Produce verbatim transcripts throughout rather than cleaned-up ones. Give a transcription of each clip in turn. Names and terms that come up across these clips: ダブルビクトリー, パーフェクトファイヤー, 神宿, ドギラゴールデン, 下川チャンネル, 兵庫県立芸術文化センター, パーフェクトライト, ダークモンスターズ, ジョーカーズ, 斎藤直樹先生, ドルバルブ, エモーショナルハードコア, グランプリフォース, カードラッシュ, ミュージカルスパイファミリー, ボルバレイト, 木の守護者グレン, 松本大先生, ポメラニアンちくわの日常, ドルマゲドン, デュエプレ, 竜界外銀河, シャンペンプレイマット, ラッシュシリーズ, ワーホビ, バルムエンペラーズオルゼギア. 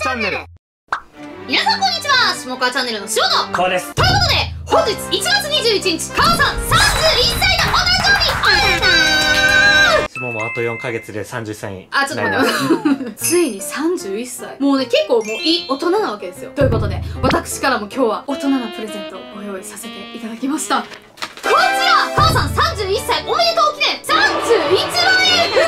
チャンネル皆さんこんにちは、下川チャンネルの下野川です。ということで、本日いちがつにじゅういちにち、川さんさんじゅういっさいのお誕生日おめでとう。下もあとよんかげつでさんじゅっさいに。あ、ちょっと待ってついにさんじゅういっさい。もうね、結構もういい大人なわけですよ。ということで、私からも今日は大人なプレゼントをご用意させていただきました。こちら、川さんさんじゅういっさいおめでとう記念さんじゅういちまんえん福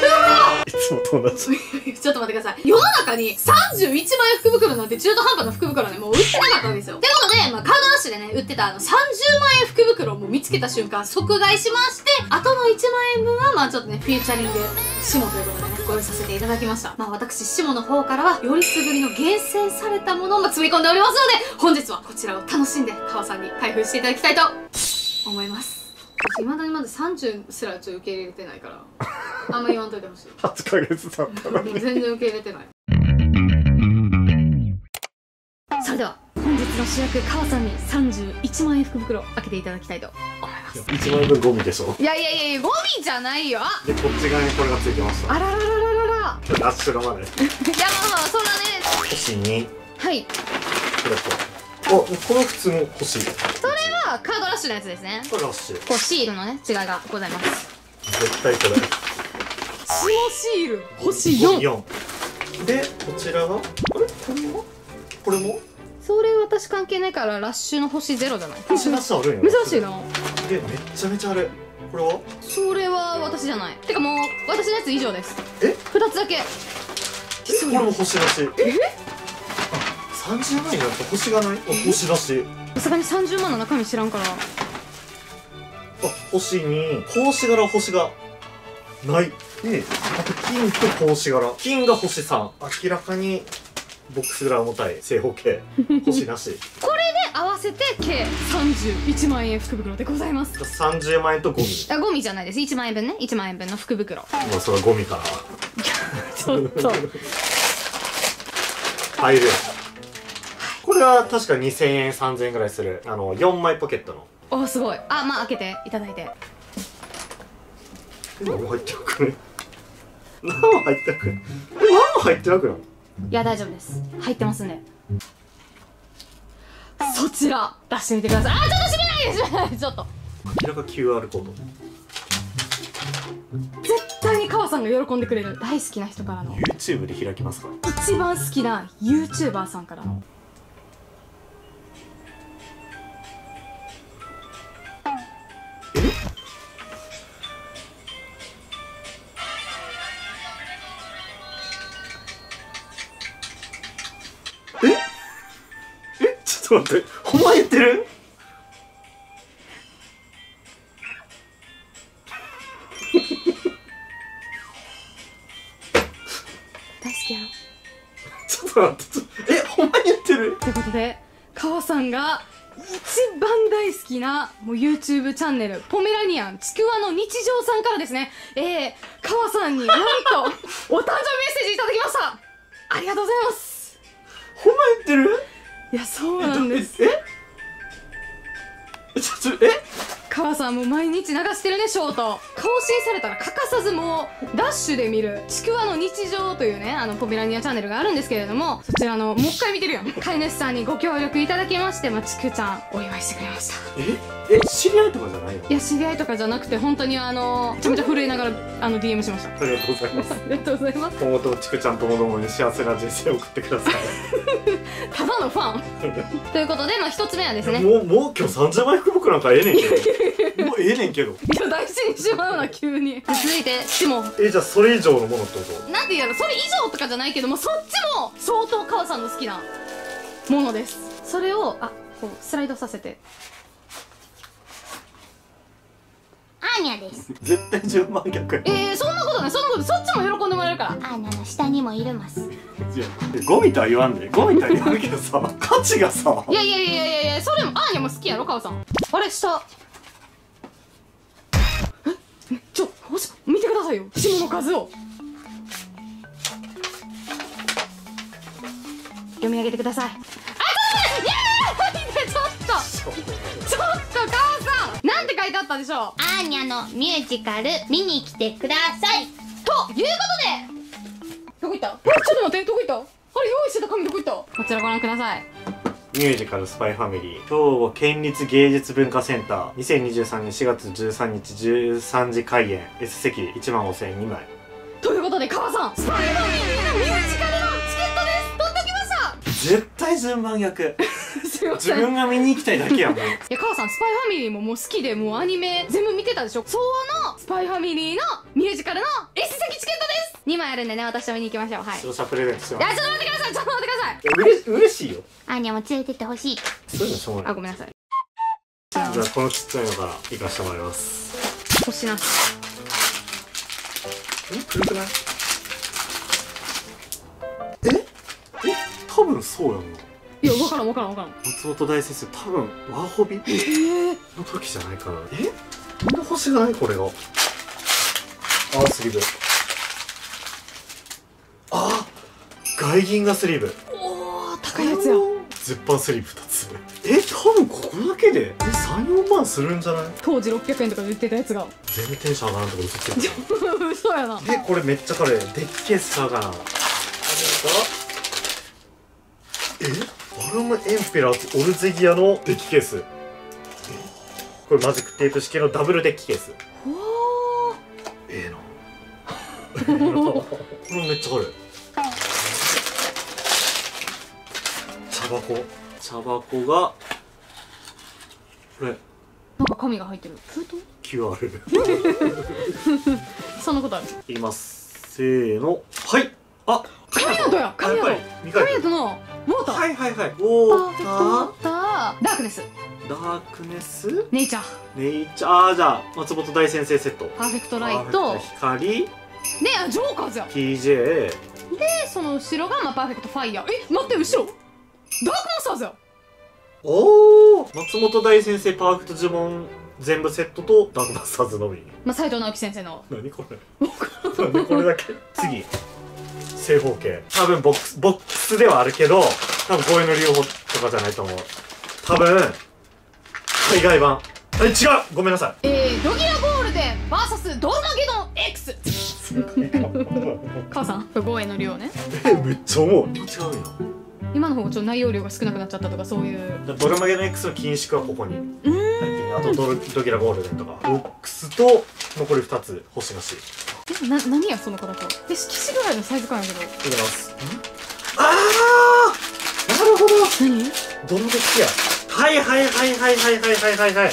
袋。ちょっと待ってください。世の中にさんじゅういちまんえん福袋なんて中途半端な福袋ね、もう売ってなかったわけですよ。ってことで、まあ、カードラッシュでね、売ってたあのさんじゅうまんえん福袋をもう見つけた瞬間、即買いしまして、あとのいちまんえんぶんは、まあちょっとね、フィーチャリング、下ということでね、ご用意させていただきました。まあ私、下の方からは、よりすぐりの厳選されたものを積み込んでおりますので、本日はこちらを楽しんで、川さんに開封していただきたいと思います。いまだにまださんじゅうすらちょっと受け入れてないからあんま言わんといてほしい。はちかげつ経ったのに全然受け入れてない。それでは本日の主役川さんにさんじゅういちまんえん福袋開けていただきたいと思います。いちまんえんぶんゴミでしょ。いやいやいやゴミじゃないよ。でこっち側にこれがついてました。あららららららラッシュがまでいやまあそらね星にはいこれとおこれ普通の星カードラッシュのやつですね。これラッシュ。こうシールのね違いがございます。絶対これ。下シール星よん。でこちらがあれこれもこれも。それ私関係ないからラッシュの星ゼロじゃない。ラッシュあるんや。珍しいな。でめちゃめちゃあれ。これは？それは私じゃない。てかもう私のやつ以上です。え？二つだけ。これも星らしい。え？三十万円だと星がない。星らしい。さすがにさんじゅうまんの中身知らんから。あ、星に格子柄星がない。で、あと金と格子柄。金が星さん。明らかにボックス柄重たい正方形。星なし。これで合わせて計さんじゅういちまんえん福袋でございます。さんじゅうまんえんとゴミ。あ、ゴミじゃないです。いちまんえんぶんね。いちまんえんぶんの福袋。もうそれはゴミかな。ちょっと。入る。これは確かにせんえんさんぜんえんぐらいするあのよんまいポケットのおーすごい。あまあ開けていただいて何も入ってなくない何も入ってなくない何も入ってなくないいや大丈夫です入ってますんでそちら出してみてください。あーちょっと閉めないでちょっと明らか キューアール コード絶対に川さんが喜んでくれる大好きな人からの YouTube で開きますか一番好きな YouTuber さんからのちょっと待って、ほんま言ってる？大好きやろ。ちょっと待って、ちょっと、え、ほんま言ってる？ってことで、川さんが一番大好きなもう YouTube チャンネル、ポメラニアンちくわの日常さんからですね、えー、川さんになんとお誕生日メッセージいただきました。ありがとうございます。ほんま言ってる？いや、そうなんです。え？え？ちょっと、え？川さんもう毎日流してるね、ショート。更新されたら欠かさずもう、ダッシュで見る、ちくわの日常というね、あの、ポメラニアチャンネルがあるんですけれども、そちらの、もう一回見てるよ。飼い主さんにご協力いただきまして、まあ、ちくちゃん、お祝いしてくれました。え？え？知り合いとかじゃないの？いや、知り合いとかじゃなくて、本当にあの、めちゃめちゃ震えながら、あの、ディーエム しました。ありがとうございます。ありがとうございます。今後ともちくちゃんともどもに幸せな人生を送ってください。ただのファンということで、まあ一つ目はですねもう、もう今日さんじゅうまんえん福袋なんかええねんけどもうええねんけどいや大事にしまうな、急に続いて、しもえ、じゃあそれ以上のものってことなんて言うのそれ以上とかじゃないけどもそっちも相当川さんの好きなものです。それを、あ、こうスライドさせてアーニャです絶対じゅうまんぎゃくえー、そんなことない、そんなことそっちも喜んでもらえるからアーニャの下にもいるますゴミとは言わんで、ね、ゴミとは言わんけどさ価値がさいやいやいやいやいやそれもアーニャも好きやろ、カオさんあれ、下くださいよ、下の数を読み上げてください。あ、ちょっと待って、ちょっとちょっと母さん、なんて書いてあったでしょう。アーニャのミュージカル見に来てくださいということで、どこ行った？え、ちょっと待って、どこ行った？あれ、用意してた紙どこ行った？こちらご覧ください。ミュージカルスパイファミリー、兵庫県立芸術文化センター、にせんにじゅうさんねんしがつじゅうさんにちじゅうさんじ開演、 S 席いちまんごせんえんにまいということで、川さん、スパイファミリーのミュージカルのチケットです、取ってきました。絶対順番逆自分が見に行きたいだけやもん。いや、母さん、スパイファミリーももう好きで、もうアニメ全部見てたでしょ。そのスパイファミリーのミュージカルの S 席チケットです。にまいあるんでね、私と見に行きましょう。はい、視聴者プレゼントします。いや、ちょっと待ってください、ちょっと待ってください。うれ嬉しいよ。アーニャも連れてってほしい。そういうのしょうがない。あ、ごめんなさい。じゃあこのちっちゃいのから行かしてもらいます。星なし。え、古くない？ええ、多分そうやんな。いや、分からん分からん分からん。松本大先生、多分ワーホビの時じゃないかな。え、なんで星がない？これが、あー、スリーブ、あー、外銀がスリーブ、おー、高いやつや。絶版スリーブふたつ。え、多分ここだけでさんじゅうよんまんするんじゃない？当時ろっぴゃくえんとかで売ってたやつが。全然テンション上がらんとこ嘘ついてる。嘘やな。で、これめっちゃ軽い、でっけえスターかな。ありがとう。え、バルムエンペラーズオルゼギアのデッキケース。これマジックテープ式のダブルデッキケース。おー、ええな。これめっちゃある。茶箱、茶箱がこれ、なんか紙が入ってる。封筒 キューアール そんなことある？いきます、せーの、はい。あ、神宿や、神宿、神宿のウォーター。はいはいはい、ウォーター、ダークネス、ダークネス、ネイチャー、ネイチャー。じゃあ松本大先生セット、パーフェクトライト、光で、ジョーカーズや、 ティージェー で、その後ろがまあパーフェクトファイヤー。え、待って、後ろダークモンスターズや。おお、松本大先生パーフェクト呪文全部セットとダークマスターズのみ。まあ斎藤直樹先生の、何これ、何これだけ。次、正方形、多分ボックス、ボックスではあるけど、多分こういうの両方とかじゃないと思う。多分海外版。え、違う、ごめんなさい。えー、ドギラゴールデン ブイエス ドルマゲドン X。 母さん、ごえんの量ね。え、めっちゃ重い。違うよ、今の方がちょっと内容量が少なくなっちゃったとか、そういう。ドルマゲドン X の禁止区はここに入ってる。あとドル、ドギラゴールデンとかボックスと残りふたつ星なし。え、な、何やその形。え、色紙ぐらいのサイズ感やけど。いきます。ああ、なるほど。何、ドルデッキや。はいはいはいはいはいはいはいはいはい。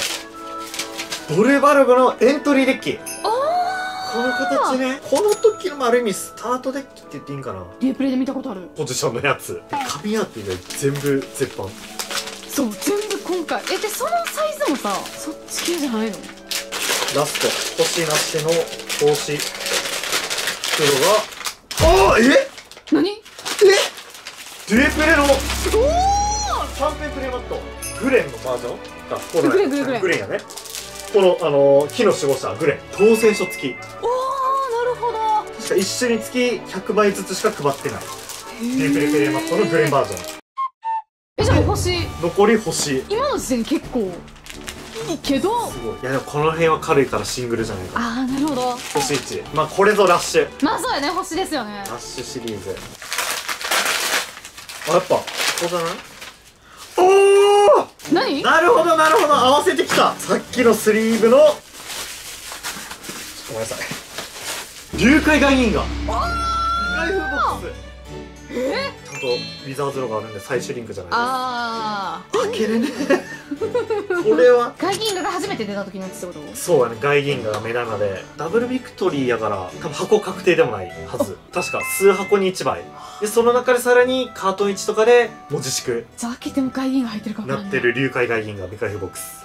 ドルバルブのエントリーデッキ。ああ、この形ね。この時のある意味スタートデッキって言っていいんかな。リプレイで見たことあるポジションのやつ。カビアーって全部絶版。そう、全部今回。え、でそのサイズもさ、そっち系じゃないの。ラスト、星なしの帽子袋が、ああ、え、何、え、デュエプレの、おー、シャンペンプレイマット、グレンのバージョンがこれ、グレングレングレングレンやね。このあのー、木の守護者グレン、当選書付き。おー、なるほど。確か一緒につきひゃくまいずつしか配ってないデュエプレプレイマットのグレンバージョン。え、じゃあ星、残り星、今の時点結構いいけど、すごい。いや、でもこの辺は軽いからシングルじゃないか。ああ、なるほど。星いち。まあこれぞラッシュ。まあそうやね、星ですよね。ラッシュシリーズ。あ、やっぱここじゃない？おお、何？なるほどなるほど、合わせてきた。さっきのスリーブの、ごめんなさい、竜界外銀が。ああ、ライフボックス。ええ？ちゃんとウィザーズロがあるんで最終リンクじゃないですか。ああ、開けるね。これは外銀河が初めて出た時のやつってこと？そうやね、外銀河が目玉で、ダブルビクトリーやから多分箱確定でもないはず。確か数箱にいちまいで、その中でさらにカートンいちとかで文字縮、じゃあ開けても外銀河入ってるかもな、なってる竜界外銀河未開封ボックス。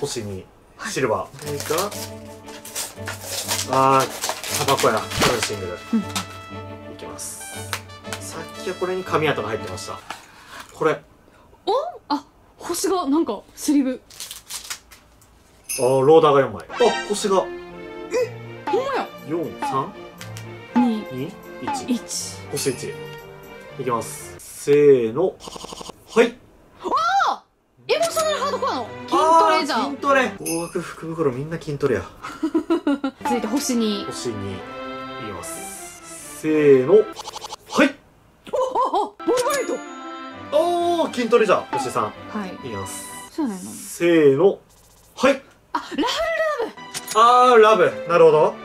星にシルバー、はい、あー、タバコや、これシングル、うん、いきます。さっきはこれに紙跡が入ってました。これ、お、あ、星がなんかスリーブ、あー、ローダーがよんまい、あ、星が、え、ほんまや。よん、さん、に、いち、いち、星いちいきます。せーの、はい。あー、エモーショナルハードコアの筋トレじゃん。筋トレ、大枠福袋みんな筋トレや。続いて星に、星にいきます。せーの、はい。おお、ボルバレイト。おー、筋トレじゃん。星さん、はい、いきます。そうなの。せーの、はい。あ、ラブラブ。あー、ラブ、なるほど。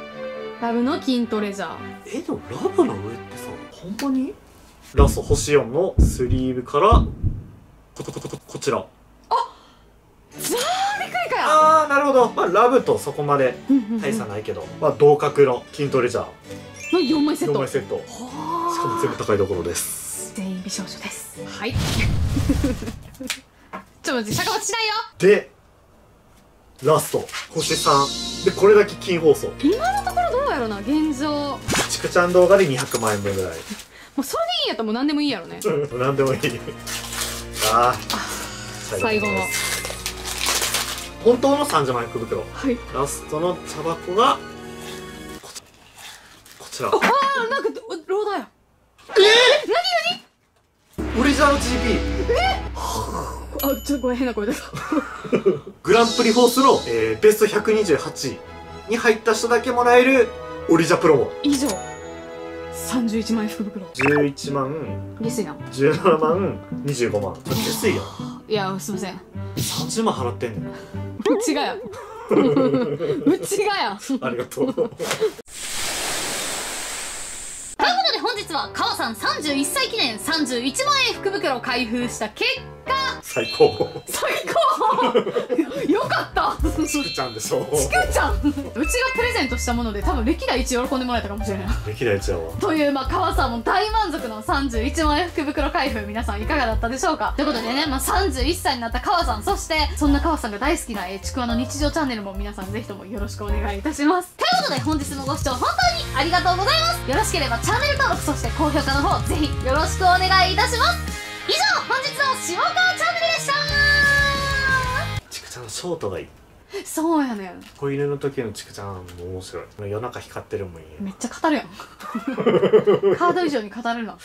ラブの筋トレじゃん。え、でもラブの上ってさ、ほんまにラスト星よんのスリーブから こ, こ, こ, こちら。あ、ザーでかいかよ。あー、なるほど。まあラブとそこまで大差ないけど、まあ同格の筋トレじゃん。よんまいセット。よんまいセット。しかも全部高いところです。全員美少女です。はい。ちょっと待って、逆落ちしないよ。でラスト星さんで、これだけ金放送。今のところどうやろな、現状。ちくちゃん動画でにひゃくまんえんぶんぐらい。もうそれでいいやと、もう何でもいいやろね。うん、何でもいい。ああ、最後の本当のさんじゅうまんえん福袋、はい、ラストの茶箱がこちこちら。ああ、なんかローダーや。えー、なになに、オリジナル ジーピー。 えー、あ、ちょっとごめん、変な声出た。グランプリフォースの、えー、ベストひゃくにじゅうはちいに入った人だけもらえるオリジャプロモ以上。さんじゅういちまんえん福袋。じゅういちまん。安いな。じゅうななまん、にじゅうごまん。安いよ。いや、すいません。さんじゅうまん払ってんねん。うちがや。うちがや。ありがとう。ということで本日はカワさんさんじゅういっさい記念さんじゅういちまんえん福袋を開封した結果。最高。最高。よかった。ちくちゃんでしょ。ちくちゃん。うちがプレゼントしたもので、多分歴代一喜んでもらえたかもしれない。歴代一やわ。という、まあ、川さんも大満足のさんじゅういちまんえん福袋開封、皆さんいかがだったでしょうか。ということでね、まあ、さんじゅういっさいになった川さん、そして、そんな川さんが大好きな、えー、ちくわの日常チャンネルも皆さんぜひともよろしくお願いいたします。ということで、本日もご視聴本当にありがとうございます。よろしければチャンネル登録、そして高評価の方、ぜひよろしくお願いいたします。以上、本日の下川チャンネルでしたー。ちくちゃんのショートがいい。そうやねん。子犬の時のちくちゃんも面白い。夜中光ってるもんいい。めっちゃ語るやん。カード以上に語るな。